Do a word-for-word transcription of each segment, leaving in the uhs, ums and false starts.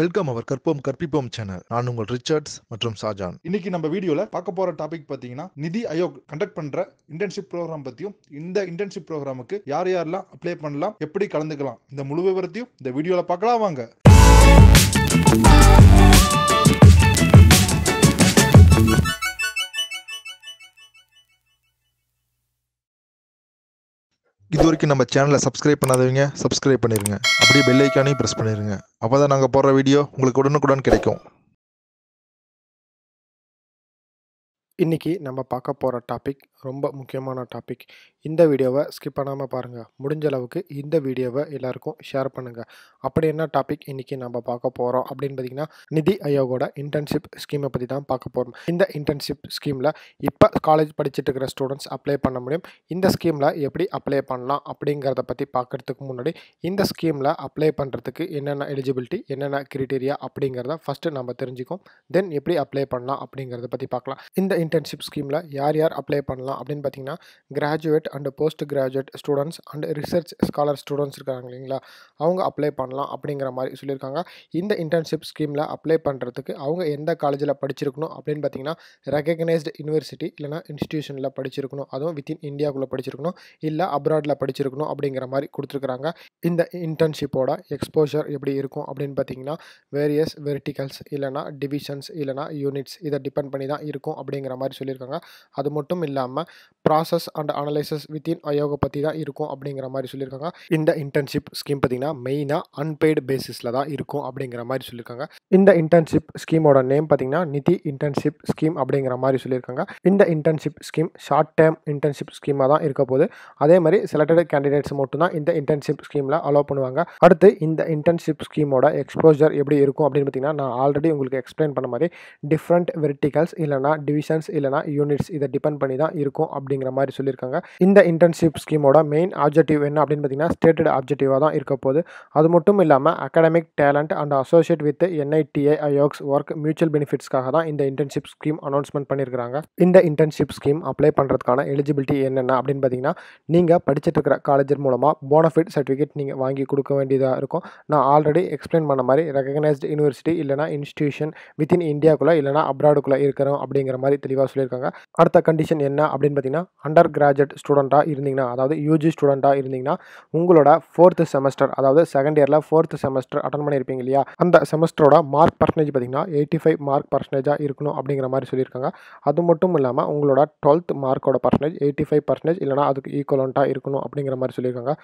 Welcome அவர் கற்போம் கற்பிப்போம் channel. நான் உங்கள் ரிச்சர்ட்ஸ் மற்றும் ஷாஜான். இன்னைக்கு நம்ம வீடியோவில் பார்க்க போகிற டாபிக் பார்த்தீங்கன்னா, நிதி ஆயோக் கண்டக்ட் பண்ணுற இன்டர்ன்ஷிப் ப்ரோக்ராம் பற்றியும், இந்த இன்டர்ன்ஷிப் ப்ரோக்ராமுக்கு யார் யாரெல்லாம் அப்ளை பண்ணலாம், எப்படி கலந்துக்கலாம், இந்த முழு விவரத்தையும் இந்த வீடியோவில் பார்க்கலாம் வாங்க. இது வரைக்கும் நம்ம சேனலை சப்ஸ்கிரைப் பண்ணாதவங்க சப்ஸ்கிரைப் பண்ணிடுங்க, அப்படியே பெல் ஐக்கானையும் ப்ரெஸ் பண்ணிடுங்க. அப்போ தான் நாங்கள் போடுற வீடியோ உங்களுக்கு உடனுக்குடன் கிடைக்கும். இன்றைக்கி நம்ம பார்க்க போகிற டாபிக் ரொம்ப முக்கியமான டாபிக். இந்த வீடியோவை ஸ்கிப் பண்ணாமல் பாருங்கள். முடிஞ்ச அளவுக்கு இந்த வீடியோவை எல்லாருக்கும் ஷேர் பண்ணுங்கள். அப்படி என்ன டாபிக் இன்றைக்கி நம்ம பார்க்க போகிறோம் அப்படின்னு பார்த்திங்கன்னா, நிதி ஆயோகோட இன்டர்ன்ஷிப் ஸ்கீமை பற்றி தான் பார்க்க போகிறோம். இந்த இன்டர்ன்ஷிப் ஸ்கீமில் இப்போ காலேஜ் படிச்சுட்டு இருக்கிற ஸ்டூடெண்ட்ஸ் அப்ளை பண்ண முடியும். இந்த ஸ்கீமில் எப்படி அப்ளை பண்ணலாம் அப்படிங்கிறத பற்றி பார்க்குறதுக்கு முன்னாடி, இந்த ஸ்கீமில் அப்ளை பண்ணுறதுக்கு என்னென்ன எலிஜிபிலிட்டி, என்னென்ன க்ரைட்டீரியா அப்படிங்கிறத ஃபஸ்ட்டு நம்ம தெரிஞ்சுக்கோம். தென் எப்படி அப்ளை பண்ணலாம் அப்படிங்கிறத பற்றி பார்க்கலாம். இந்த இன்டர்ன்ஷிப் ஸ்கீமில் யார் யார் அப்ளை பண்ணலாம் அப்படின்னு பார்த்தீங்கன்னா, graduate and post graduate students and research scholar students இருக்காங்க இல்லைங்களா, அவங்க அப்ளை பண்ணலாம் அப்படிங்கிற மாதிரி சொல்லியிருக்காங்க. இந்த இன்டர்ன்ஷிப் ஸ்கீமில் அப்ளை பண்ணுறதுக்கு அவங்க எந்த காலேஜில் படிச்சிருக்கணும் அப்படின்னு பார்த்தீங்கன்னா, ரெகக்னைஸ்டு யூனிவர்சிட்டி இல்லைனா இன்ஸ்டியூஷனில் படிச்சிருக்கணும், அதுவும் வித்தின் இந்தியாவுக்குள்ளே படிச்சிருக்கணும், இல்லை அப்ராடில் படிச்சிருக்கணும் அப்படிங்கிற மாதிரி கொடுத்துருக்குறாங்க. இந்த இன்டர்ன்ஷிப்போட எக்ஸ்போஷர் எப்படி இருக்கும் அப்படின்னு பார்த்தீங்கன்னா, வேரியஸ் வெர்டிகல்ஸ் இல்லைனா டிவிஷன்ஸ் இல்லைனா யூனிட்ஸ் இதை டிபெண்ட் பண்ணி தான் இருக்கும் அப்படிங்கிற மாதிரி சொல்லியிருக்காங்க. அது மட்டும் இல்லாமல் process and analysis within Aayog பற்றி தான் இருக்கும் அப்படிங்கிற மாதிரி சொல்லியிருக்காங்க. இந்த இன்டர்ன்ஷிப் ஸ்கீம் பார்த்தீங்கன்னா மெயினாக அன்பெய்டு பேசிஸில் தான் இருக்கும் அப்படிங்கிற மாதிரி சொல்லியிருக்காங்க. இந்த இன்டர்ன்ஷிப் ஸ்கீமோட நேம் பார்த்தீங்கன்னா நிதி இன்டர்ன்ஷிப் ஸ்கீம் அப்படிங்கிற மாதிரி சொல்லியிருக்காங்க. இந்த internship scheme short term internship ஸ்கீமாக தான் இருக்க போது. அதே மாதிரி செலக்டட் கேண்டிடேட்ஸ் மட்டும் தான் இந்த இன்டர்ன்ஷிப் ஸ்கீமில் அலோவ் பண்ணுவாங்க. அடுத்து இந்த இன்டர்ன்ஷிப் ஸ்கீமோட எக்ஸ்போஷர் எப்படி இருக்கும் அப்படின்னு பார்த்தீங்கன்னா, நான் ஆல்ரெடி உங்களுக்கு எக்ஸ்பிளைன் பண்ண மாதிரி டிஃப்ரெண்ட் வெர்டிகல்ஸ் இல்லைனா டிவிஷன்ஸ் இல்லைனா யூனிட்ஸ் இதை டிபெண்ட் பண்ணி தான் இருக்கும் அப்படிங்கிற மாதிரி சொல்லியிருக்காங்க. இந்த இன்டர்ன்ஷிப் ஸ்கீமோட மெயின் ஆப்ஜெக்டிவ் என்ன அப்படின்னு பார்த்தீங்கன்னா, ஸ்டேட்டட் ஆப்ஜெக்டிவாக தான் இருக்க போது. அது மட்டும் இல்லாமல் academic talent and associate with என்ஐடிஏ ஆயோக்ஸ் ஒர்க் மியூச்சுவல் பெனிஃபிட்ஸ்க்காக தான் இந்த இன்டர்ன்ஷிப் ஸ்கீம் அனௌன்ஸ்மெண்ட் பண்ணியிருக்காங்க. இந்த இன்டர்ன்ஷிப் ஸ்கீம் அப்ளை பண்ணுறதுக்கான எலிஜிபிலிட்டி என்னென்ன அப்படின்னு பார்த்தீங்கன்னா, நீங்கள் படிச்சுட்டு இருக்கிற காலேஜ் மூலமாக போனஃபைட் சர்டிஃபிகேட் நீங்கள் வாங்கி கொடுக்க வேண்டியதாக இருக்கும். நான் ஆல்ரெடி எக்ஸ்பிளைன் பண்ண மாதிரி ரெகக்னைஸ்டு யூனிவர்சிட்டி இல்லைனா இன்ஸ்டியூஷன் வித்தின் இந்தியாவுக்குள்ளே இல்லைனா அப்ராடுக்குள்ளே இருக்கிறோம் அப்படிங்கிற மாதிரி தெளிவாக சொல்லியிருக்காங்க. அடுத்த கண்டிஷன் என்ன அப்படின்னு பார்த்தீங்கன்னா, அண்டர் கிராஜுவேட் ஸ்டூடெண்ட்டாக இருந்தீங்கன்னா, அதாவது யூஜி ஸ்டூடெண்ட்டாக இருந்தீங்கன்னா, உங்களோட ஃபோர்த்து செமஸ்டர் அதாவது செகண்ட் இயரில் ஃபோர்த்து செமஸ்டர் அட்டன் பண்ணியிருப்பீங்க இல்லையா, அந்த செமஸ்டரோட மார்க் பர்சன்டேஜ் பார்த்தீங்கன்னா எயிட்டி ஃபைவ் மார்க் பர்சன்டேஜாக இருக்கணும் அப்படிங்கிற மாதிரி சொல்லியிருக்காங்க. அது மட்டும் இல்லாமல் உங்களோட டுவெல்த் மார்க்கோட பர்சன்டேஜ் எயிட்டி ஃபைவ் பர்சன்டேஜ் இல்லைனா அதுக்கு ஈக்குவலண்ட்டாக இருக்கணும் அப்படிங்கிற மாதிரி சொல்லியிருக்காங்க.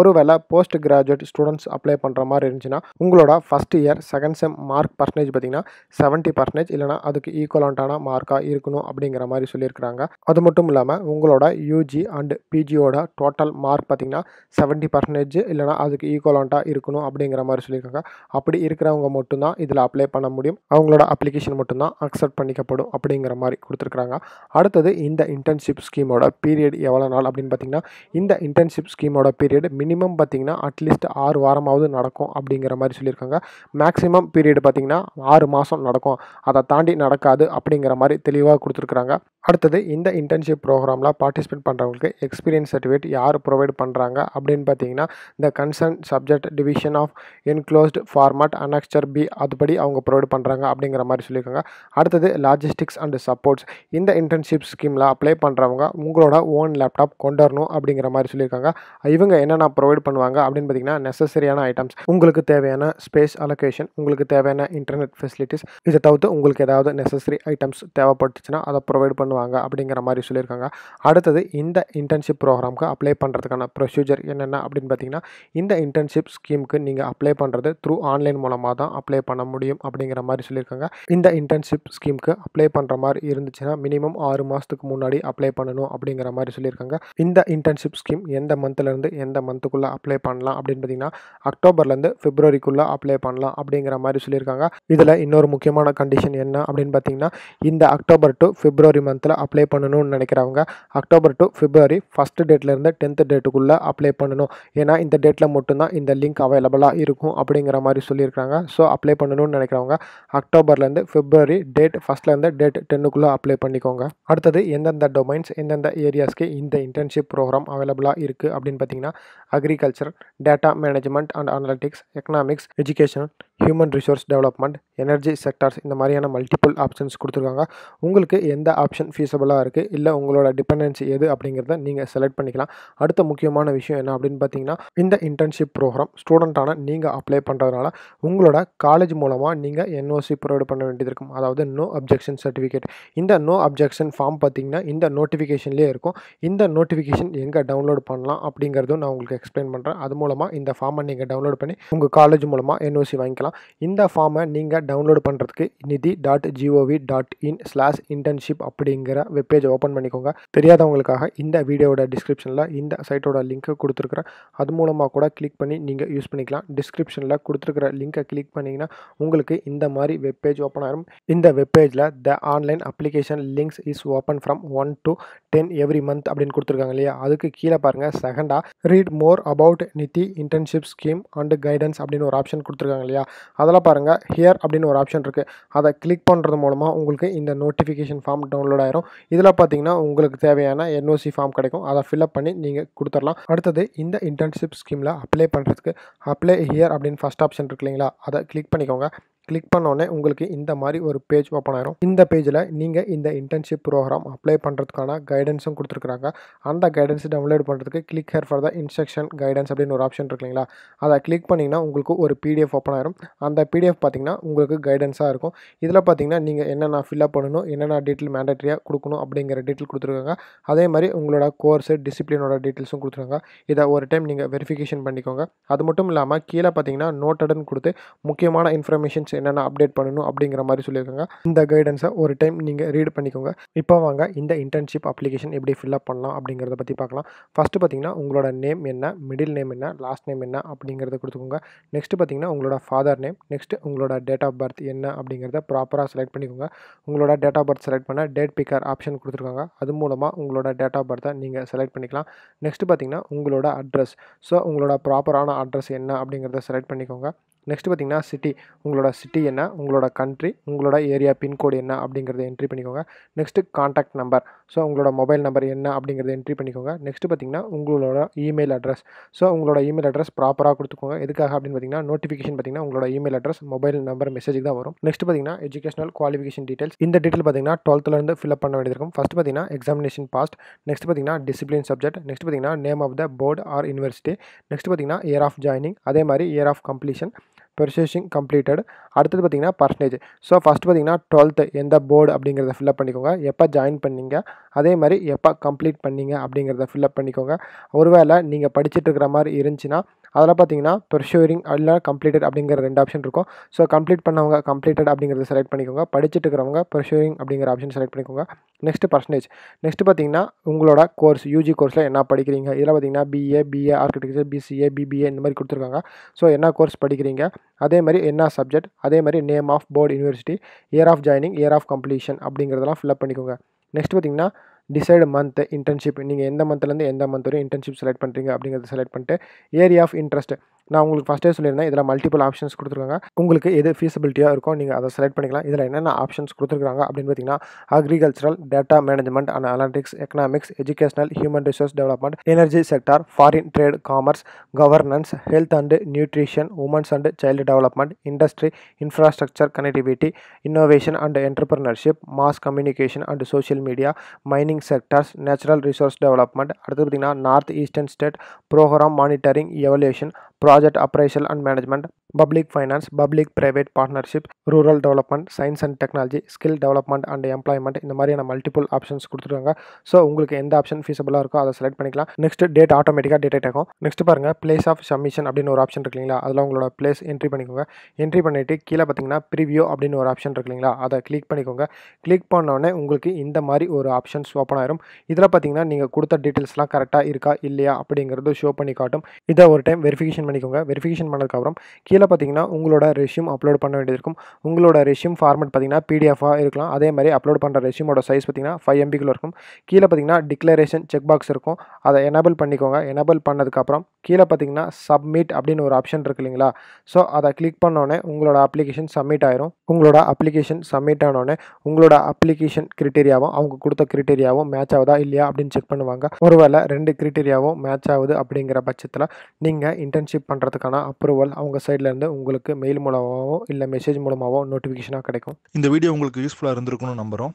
ஒருவேளை போஸ்ட் கிராஜுவேட் ஸ்டூடெண்ட்ஸ் அப்ளை பண்ணுற மாதிரி இருந்துச்சுன்னா, உங்களோட first year second sem mark percentage பார்த்தீங்கன்னா செவன்ட்டி பர்சன்டேஜ் இல்லைனா அதுக்கு ஈக்குவலண்ட்டான மார்க்காக இருக்கும் அப்படிங்கிற மாதிரி சொல்லியிருக்காங்க. அது மட்டும் இல்லாமல் உங்களோட யூஜி அண்ட் பிஜியோட டோட்டல் மார்க் பார்த்தீங்கன்னா செவன்ட்டி பர்சன்டேஜ் இல்லைனா அதுக்கு ஈக்குவலண்ட்டாக இருக்கணும் அப்படிங்கிற மாதிரி சொல்லியிருக்காங்க. அப்படி இருக்கிறவங்க மட்டும்தான் இதில் அப்ளை பண்ண முடியும். அவங்களோட அப்ளிகேஷன் மட்டும்தான் அக்செப்ட் பண்ணிக்கப்படும் அப்படிங்கிற மாதிரி கொடுத்துருக்காங்க. அடுத்தது இந்த இன்டர்ன்ஷிப் ஸ்கீமோட பீரியட் எவ்வளோ நாள் அப்படின்னு பார்த்தீங்கன்னா, இந்த இன்டர்ன்ஷிப் ஸ்கீமோட பீரியட் மினிமம் பார்த்தீங்கன்னா அட்லீஸ்ட் ஆறு வாரமாவது நடக்கும் அப்படிங்கிற மாதிரி சொல்லியிருக்காங்க. மேக்ஸிமம் பீரியட் பார்த்தீங்கன்னா ஆறு மாதம் நடக்கும், அதை தாண்டி நடக்காது அப்படிங்கிற மாதிரி தெளிவாக கொடுத்துருக்காங்க. அடுத்தது இந்த இன்டர்ன்ஷிப் ப்ரோக்ராமில் பார்ட்டிசிபேட் பண்ணுறவங்களுக்கு எக்ஸ்பீரியன்ஸ் சர்டிஃபிகேட் யார் ப்ரொவைட் பண்ணுறாங்க அப்படின்னு பார்த்தீங்கன்னா, இந்த concern subject division of enclosed format annexure B அதுபடி அவங்க ப்ரொவைட் பண்ணுறாங்க அப்படிங்கிற மாதிரி சொல்லியிருக்காங்க. அடுத்தது லாஜிஸ்டிக்ஸ் அண்ட் சப்போர்ட்ஸ். இந்த இன்டர்ன்ஷிப் ஸ்கீமில் அப்ளை பண்ணுறவங்க உங்களோட ஓன் லேப்டாப் கொண்டு வரணும் அப்படிங்கிற மாதிரி சொல்லியிருக்காங்க. இவங்க என்னென்ன ப்ரொவைட் பண்ணுவாங்க அப்படின்னு பார்த்தீங்கன்னா, நெசசரியான ஐட்டம்ஸ், உங்களுக்கு தேவையான ஸ்பேஸ் அலோகேஷன், உங்களுக்கு தேவையான இன்டர்நெட் ஃபெசிலிட்டிஸ், இதை தவிர்த்து உங்களுக்கு ஏதாவது நெசசரி ஐட்டம்ஸ் தேவைப்பட்டுச்சுன்னா அதை ப்ரொவைட் பண்ணுவாங்க அப்படிங்கிற மாதிரி சொல்லியிருக்காங்க. அடுத்தது இந்த இன்டர்ன்ஷிப் ப்ரோக்ராமுக்கு அப்ளை பண்ணுறதுக்கான ப்ரொசீஜர் என்னென்ன அப்படின்னு பார்த்தீங்கன்னா, இந்த இன்டர்ன்ஷிப் ஸ்கீமுக்கு நீங்கள் அப்ளை பண்ணுறது த்ரூ ஆன்லைன் மூலமாக தான் அப்ளை பண்ண முடியும் அப்படிங்கிற மாதிரி சொல்லியிருக்காங்க. இந்த இன்டர்ன்ஷிப் ஸ்கீமுக்கு அப்ளை பண்ணுற மாதிரி இருந்துச்சுன்னா மினிமம் ஆறு மாதத்துக்கு முன்னாடி அப்ளை பண்ணணும் அப்படிங்கிற மாதிரி சொல்லியிருக்காங்க. இந்த இன்டர்ன்ஷிப் ஸ்கீம் எந்த மந்த்லேருந்து எந்த மந்த்துக்குள்ளே அப்ளை பண்ணலாம் அப்படின்னு பார்த்தீங்கன்னா, அக்டோபர்லேருந்து பிப்ரவரிக்குள்ளே அப்ளை பண்ணலாம் அப்படிங்கிற மாதிரி சொல்லியிருக்காங்க. இதில் இன்னொரு முக்கியமான கண்டிஷன் என்ன அப்படின்னு பார்த்தீங்கன்னா, இந்த அக்டோபர் டு பிப்ரவரி மந்த் காலத்தில் அப்ளை பண்ணணும்னு நினைக்கிறவங்க அக்டோபர் டு பிப்ரவரி ஃபஸ்ட் டேட்லேருந்து டென்த் டேட்டுக்குள்ளே அப்ளை பண்ணணும். ஏன்னா இந்த டேட்டில் மட்டும்தான் இந்த லிங்க் அவைலபிளாக இருக்கும் அப்படிங்கிற மாதிரி சொல்லியிருக்காங்க. ஸோ அப்ளை பண்ணணும்னு நினைக்கிறவங்க அக்டோபர்லேருந்து பிப்ரவரி டேட் ஃபஸ்ட்லேருந்து டேட் டென்னுக்குள்ளே அப்ளை பண்ணிக்கோங்க. அடுத்தது எந்தெந்த டொமைன்ஸ் எந்தெந்த ஏரியாஸ்க்கு இந்த இன்டர்ன்ஷிப் ப்ரோக்ராம் அவைலபிளாக இருக்குது அப்படின்னு பார்த்தீங்கன்னா agriculture, data management and analytics, economics, education, human resource development, energy sectors, இந்த மாதிரியான மல்டிபிள் ஆப்ஷன்ஸ் கொடுத்துருக்காங்க. உங்களுக்கு எந்த ஆப்ஷன் ஃபீஸபிளாக இருக்குது இல்லை உங்களோட டிபெண்டன்சி எது அப்படிங்கிறத நீங்கள் செலக்ட் பண்ணிக்கலாம். அடுத்த முக்கியமான விஷயம் என்ன அப்படின்னு பார்த்தீங்கன்னா இந்த இன்டர்ன்ஷிப் ப்ரோக்ராம் ஸ்டூடெண்ட்டான நீங்கள் அப்ளை பண்ணுறதுனால உங்களோட காலேஜ் மூலமாக நீங்கள் என்ஓசி ப்ரொவைட் பண்ண வேண்டியது இருக்கும். அதாவது நோ அப்ஜெக்ஷன் சர்டிஃபிகேட். இந்த நோ அப்ஜெக்ஷன் ஃபார்ம் பார்த்தீங்கன்னா இந்த நோட்டிஃபிகேஷன்லேயே இருக்கும். இந்த நோட்டிஃபிகேஷன் எங்கே டவுன்லோட் பண்ணலாம் அப்படிங்கிறதும் நான் உங்களுக்கு எக்ஸ்பிளைன் பண்ணுறேன். அது மூலமாக இந்த ஃபார்மை நீங்கள் டவுன்லோட் பண்ணி உங்கள் காலேஜ் மூலமாக என்ஓசி வாங்கிக்கலாம். இந்த ஃபார்மை நீங்கள் டவுன்லோட் பண்ணுறதுக்கு நிதி dot G O V dot in slash internship அப்படிங்கிற வெப்பேஜ் ஓப்பன் பண்ணிக்கோங்க. தெரியாதவங்களுக்காக இந்த வீடியோட டிஸ்கிரிப்ஷனில் இந்த சைட்டோட லிங்க்கை கொடுத்துருக்குறேன். அது மூலமாக கூட கிளிக் பண்ணி நீங்கள் யூஸ் பண்ணிக்கலாம். டிஸ்கிரிப்ஷனில் கொடுத்துருக்கிற லிங்க்கை கிளிக் பண்ணிங்கன்னா உங்களுக்கு இந்த மாதிரி வெப்பேஜ் ஓப்பன் ஆகும். இந்த வெப்பேஜில் the online application links is open from one to ten every month அப்படின்னு கொடுத்துருக்காங்க இல்லையா, அதுக்கு கீழே பாருங்கள் செகண்டாக ரீட் மோர் அபவுட் நிதி இன்டர்ன்ஷிப் ஸ்கீம் அண்ட் கைடன்ஸ் அப்படின்னு ஒரு ஆப்ஷன் கொடுத்துருக்காங்க இல்லையா, அதில் பாருங்கள் ஹியர் அப்படின்னு ஒரு ஆப்ஷன் இருக்குது. அதை கிளிக் பண்ணுறது மூலமாக உங்களுக்கு இந்த நோட்டிஃபிகேஷன் ஃபார்ம் டவுன்லோட் ஆயிரும். இதில் பார்த்தீங்கன்னா உங்களுக்கு தேவையான என்ஓசி ஃபார்ம் கிடைக்கும். அதை ஃபில்அப் பண்ணி நீங்கள் கொடுத்துடலாம். அடுத்தது இந்த இன்டர்ன்ஷிப் ஸ்கீமில் அப்ளை பண்ணுறதுக்கு அப்ளை ஹியர் அப்படின்னு ஃபஸ்ட் ஆப்ஷன் இருக்கு இல்லைங்களா, அதை கிளிக் பண்ணிக்கோங்க. கிளிக் பண்ணோடனே உங்களுக்கு இந்த மாதிரி ஒரு பேஜ் ஓப்பன் ஆயிரும். இந்த பேஜில் நீங்கள் இந்த இன்டர்ன்ஷிப் ப்ரோக்ராம் அப்ளை பண்ணுறதுக்கான கைடன்ஸும் கொடுத்துருக்குறாங்க. அந்த கைடன்ஸ் டவுன்லோட் பண்ணுறதுக்கு click here for the instruction guidance அப்படின்னு ஒரு ஆப்ஷன் இருக்குங்களா, அதை கிளிக் பண்ணிங்கன்னா உங்களுக்கு ஒரு பிடிஎஃப் ஓப்பன் ஆயிரும். அந்த பிடிஎஃப் பார்த்தீங்கன்னா உங்களுக்கு கைடன்ஸாக இருக்கும். இதில் பார்த்தீங்கன்னா நீங்கள் என்னென்ன ஃபில்அப் பண்ணணும், என்னென்ன டீட்டெயில் மேண்டேட்டரியாக கொடுக்கணும் அப்படிங்கிற டீட்டெயில் கொடுத்துருக்காங்க. அதே மாதிரி உங்களோட கோர்ஸு டிசிப்ளினோட டீட்டெயில்ஸும் கொடுத்துருக்காங்க. இதை ஒரு டைம் நீங்கள் வெரிஃபிகேஷன் பண்ணிக்கோங்க. அது மட்டும் இல்லாமல் கீழே பார்த்தீங்கன்னா நோட்டடுன்னு கொடுத்து முக்கியமான இன்ஃபர்மேஷன்ஸ் என்னென்ன அப்டேட் பண்ணணும் அப்படிங்கிற மாதிரி சொல்லியிருக்காங்க. இந்த கைடன்ஸை ஒரு டைம் நீங்கள் ரீட் பண்ணிக்கோங்க. இப்போ வாங்க இந்த இன்டர்ன்ஷிப் அப்ளிகேஷன் எப்படி ஃபில்அப் பண்ணலாம் அப்படிங்கிறத பற்றி பார்க்கலாம். ஃபஸ்ட்டு பார்த்தீங்கன்னா உங்களோட நேம் என்ன, மிடில் நேம் என்ன, லாஸ்ட் நேம் என்ன அப்படிங்கிறத கொடுத்துக்கோங்க. நெக்ஸ்ட்டு பார்த்தீங்கன்னா உங்களோட ஃபாதர் நேம், நெக்ஸ்ட்டு உங்களோட டேட் ஆஃப் பர்த் என்ன அப்படிங்கிறத ப்ராப்பராக செலக்ட் பண்ணிக்கோங்க. உங்களோட டேட் ஆஃப் பர்த் செலக்ட் பண்ண டேட் பிக்கர் ஆப்ஷன் கொடுத்துருக்காங்க. அது மூலமாக உங்களோட டேட் ஆஃப் பர்த்தை நீங்கள் செலக்ட் பண்ணிக்கலாம். நெக்ஸ்ட்டு பார்த்தீங்கன்னா உங்களோட அட்ரஸ். ஸோ உங்களோட ப்ராப்பரான அட்ரஸ் என்ன அப்படிங்கிறத செலக்ட் பண்ணிக்கோங்க. நெக்ஸ்ட்டு பார்த்தீங்கன்னா சிட்டி. உங்களோட சிட்டி என்ன, உங்களோட கண்ட்ரி, உங்களோட ஏரியா பின்கோடு என்ன அப்படிங்கிறத என்ட்ரி பண்ணிக்கோங்க. Next contact number. ஸோ உங்களோட மொபைல் நம்பர் என்ன அப்படிங்கிறத என்ட்ரி பண்ணிக்கோங்க. நெக்ஸ்ட்டு பார்த்தீங்கன்னா உங்களோட இமெயில் அட்ரஸ். ஸோ உங்களோட இமெயில் அட்ரஸ் ப்ராப்பராக கொடுத்துக்கோங்க. எதுக்காக அப்படின்னு பார்த்தீங்கன்னா நோட்டிஃபிகேஷன் பார்த்தீங்கன்னா உங்களோட இமெயில் அட்ரஸ், மொபைல் நம்பர் மெசேஜுக்கு தான் வரும். நெக்ஸ்ட் பார்த்தீங்கன்னா எஜுகேஷனல் குவாலிஃபிகேஷன் டீட்டெயில்ஸ். இந்த டீட்டெயில் பார்த்தீங்கன்னா டுவெல்த்லேருந்து ஃபில்அப் பண்ண வேண்டியிருக்கும். ஃபஸ்ட்டு பார்த்தீங்கன்னா எக்ஸாமினேஷன் பாஸ்ட், நெக்ஸ்ட் பார்த்தீங்கன்னா டிசிப்ளின் சப்ஜெக்ட், நெக்ஸ்ட் பார்த்தீங்கன்னா name of the board or university, next பார்த்தீங்கன்னா இயர் ஆஃப் ஜாயினிங், அதே மாதிரி year of completion, purchasing completed. அடுத்தது பார்த்தீங்கன்னா பர்சன்டேஜ். ஸோ ஃபஸ்ட்டு பார்த்தீங்கன்னா டுவெல்த்து எந்த போர்டு அப்படிங்கிறத ஃபில்அப் பண்ணிக்கோங்க. எப்போ ஜாயின் பண்ணிங்க, அதே மாதிரி எப்போ கம்ப்ளீட் பண்ணிங்க அப்படிங்கிறத ஃபில்அப் பண்ணிக்கோங்க. ஒருவேளை நீங்கள் படிச்சுட்டு இருக்கிற மாதிரி இருந்துச்சுன்னா அதில் பார்த்தீங்கன்னா பர்ஷூரிங் இல்லை கம்ப்ளீட்டட் அப்படிங்கிற ரெண்டு ஆப்ஷன் இருக்கும். ஸோ கம்ப்ளீட் பண்ணவங்க கம்ப்ளீட்டட் அப்படிங்கிறத செலக்ட் பண்ணிக்கோங்க. படிச்சுட்டு இருக்கிறவங்க பர்ஷூரிங் அப்படிங்கிற ஆப்ஷன் செலக்ட் பண்ணிக்கோங்க. Next percentage. நெக்ஸ்ட்டு பார்த்தீங்கன்னா உங்களோட கோர்ஸ் யூஜி கோர்ஸில் என்ன படிக்கிறீங்க. இதில் பார்த்தீங்கன்னா BA, BA architecture, BCA, BBA இந்த மாதிரி கொடுத்துருக்காங்க. ஸோ என்ன கோர்ஸ் படிக்கிறீங்க, அதே மாதிரி என்ன சப்ஜெக்ட், அதே மாதிரி name of board university, year of joining, year of completion அப்படிங்கிறதெல்லாம் ஃபில்அப் பண்ணிக்கோங்க. நெக்ஸ்ட் பார்த்தீங்கன்னா டிசைட் மந்த் இன்டர்ன்ஷிப். நீங்கள் எந்த மந்த்லேருந்து எந்த மந்த் வரையும் இன்டர்ன்ஷிப் செலக்ட் பண்ணுறீங்க அப்படிங்கிறத செலக்ட் பண்ணிட்டு ஏரியா ஆஃப் இன்ட்ரெஸ்ட். நான் உங்களுக்கு ஃபஸ்ட்டே சொல்லியிருந்தேன் இதில் மல்டிபிள் ஆப்ஷன்ஸ் கொடுத்துருக்காங்க. உங்களுக்கு எது ஃபீஸபிலிட்டியாக இருக்கோ நீங்கள் அதை செலக்ட் பண்ணிக்கலாம். இதில் என்னென்ன ஆப்ஷன்ஸ் கொடுத்துருக்காங்க அப்படின்னு பார்த்தீங்கன்னா agricultural, data management and analytics, economics, educational, human resource development, energy sector, foreign trade, commerce, governance, health and nutrition, women's and child development, industry, infrastructure, connectivity, innovation and entrepreneurship, mass communication and social media, mining sectors, natural resource development. அடுத்து பார்த்தீங்கன்னா north eastern state, program monitoring, evaluation, project appraisal and management, public finance, public private partnership, rural development, science and technology, skill development and employment இந்த மாதிரியான multiple options கொடுத்துருக்காங்க. So உங்களுக்கு எந்த option ஃபீஸபிளாக இருக்கோ அதை select பண்ணிக்கலாம். நெக்ஸ்ட் டேட் ஆட்டோமேட்டிக்காக date ஆகும். நெக்ஸ்ட் பாருங்கள் பிளேஸ் ஆஃப் சப்மிஷன் அப்படின்னு ஒரு ஆப்ஷன் இருக்குங்களா, அதில் உங்களோட பிளேஸ் என்ட்ரி பண்ணிக்கோங்க. என்ட்ரி பண்ணிவிட்டு கீழே பார்த்தீங்கன்னா ப்ரிவியூ அப்படின்னு ஒரு ஆப்ஷன் இருக்குங்களா, அதை கிளிக் பண்ணிக்கோங்க. கிளிக் பண்ணோடனே உங்களுக்கு இந்த மாதிரி ஒரு ஆப்ஷன்ஸ் ஓப்பன் ஆயிரும். இதில் பார்த்தீங்கன்னா நீங்கள் கொடுத்த டீட்டெயில்ஸ்லாம் கரெக்டாக இருக்கா இல்லையா அப்படிங்கிறது ஷோ பண்ணி காட்டும். இதை ஒரு டைம் வெரிஃபிகேஷன் பண்ணிக்கோங்க. வெரிஃபிகேஷன் பண்ணதுக்கப்புறம் கீழே பார்த்தீங்கன்னா உங்களோட ரெஷ்யூம் அப்லோட் பண்ண வேண்டியது இருக்கும். உங்களோட ரெஷ்யூம் ஃபார்மேட் பார்த்தீங்கன்னா பிடிஎஃபாக இருக்கலாம். அதே மாதிரி அப்லோட் பண்ணுற ரெஷ்யூமோட சைஸ் பார்த்தீங்கன்னா ஃபைவ் எம்பிக்குள்ள இருக்கும். கீழே பார்த்தீங்கன்னா டிக்ளரேஷன் செக் பாக்ஸ் இருக்கும், அதை எனேபிள் பண்ணிக்கோங்க. எனேபிள் பண்ணதுக்கப்புறம் கீழே பார்த்தீங்கன்னா சப்மிட் அப்படின்னு ஒரு ஆப்ஷன் இருக்குது இல்லைங்களா. ஸோ அதை கிளிக் பண்ணோடனே உங்களோட அப்ளிகேஷன் சப்மிட் ஆயிரும். உங்களோட அப்ளிகேஷன் சப்மிட் ஆனோடனே உங்களோட அப்ளிகேஷன் கிரிட்டீரியாவும் அவங்க கொடுத்த கிரிட்டீரியாவும் மேட்ச் ஆகுதா இல்லையா அப்படின்னு செக் பண்ணுவாங்க. ஒருவேளை ரெண்டு கிரிட்டீரியாவும் மேட்ச் ஆகுது அப்படிங்கிற பட்சத்தில் நீங்கள் இன்டர்ன்ஷிப் பண்ணுறதுக்கான அப்ரூவல் அவங்க சைட்லேருந்து உங்களுக்கு மெயில் மூலமாகவோ இல்லை மெசேஜ் மூலமாகவோ நோட்டிஃபிகேஷனாக கிடைக்கும். இந்த வீடியோ உங்களுக்கு யூஸ்ஃபுல்லாக இருந்திருக்கும்னு நம்புகிறோம்.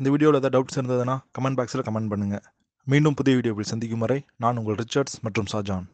இந்த வீடியோவில் ஏதாவது டவுட்ஸ் இருந்ததுன்னா கமெண்ட் பாக்ஸில் கமெண்ட் பண்ணுங்கள். மீண்டும் புதிய வீடியோவில் சந்திக்கும் வரை நான் உங்கள் ரிச்சர்ட்ஸ் மற்றும் ஷாஜான்.